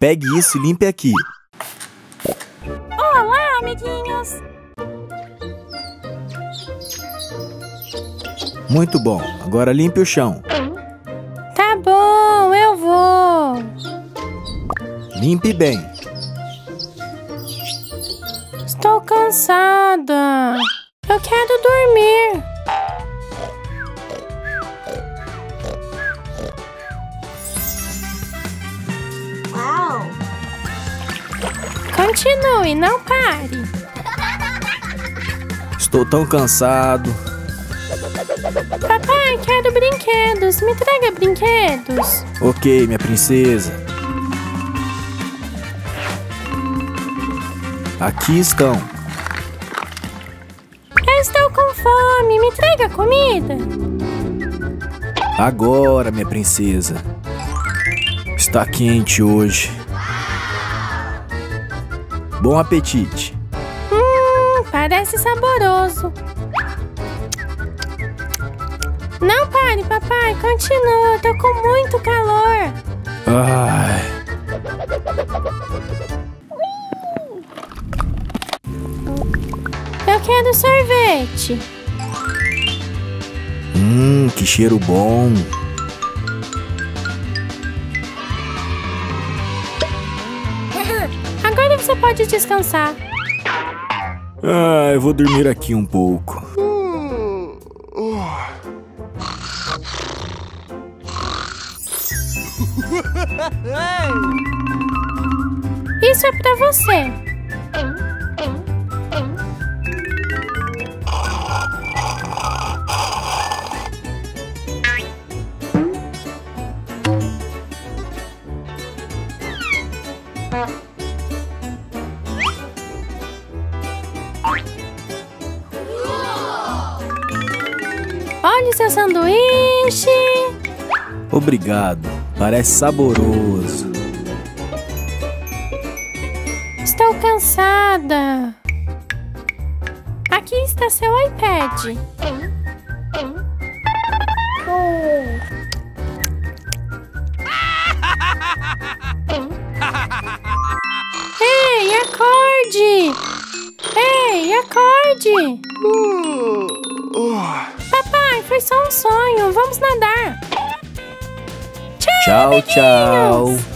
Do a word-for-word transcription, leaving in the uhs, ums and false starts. Pegue isso e limpe aqui. Olá, amiguinhos! Muito bom. Agora limpe o chão. Tá bom, eu vou. Limpe bem. Estou cansada. Eu quero dormir. Continue, não pare. Estou tão cansado. Papai, quero brinquedos. Me traga brinquedos. Ok, minha princesa. Aqui estão. Eu estou com fome. Me traga comida. Agora, minha princesa. Está quente hoje. Bom apetite! Hum, parece saboroso! Não pare, papai! Continua! Tô com muito calor! Ai. Eu quero sorvete! Hum, que cheiro bom! Você pode descansar. Ah, eu vou dormir aqui um pouco. Hum. Isso é pra você. Olha o seu sanduíche! Obrigado, parece saboroso. Estou cansada. Aqui está seu iPad. Ei, acorde! Ei, acorde! Uh, uh. Papai, foi só um sonho. Vamos nadar. Tchau, tchau.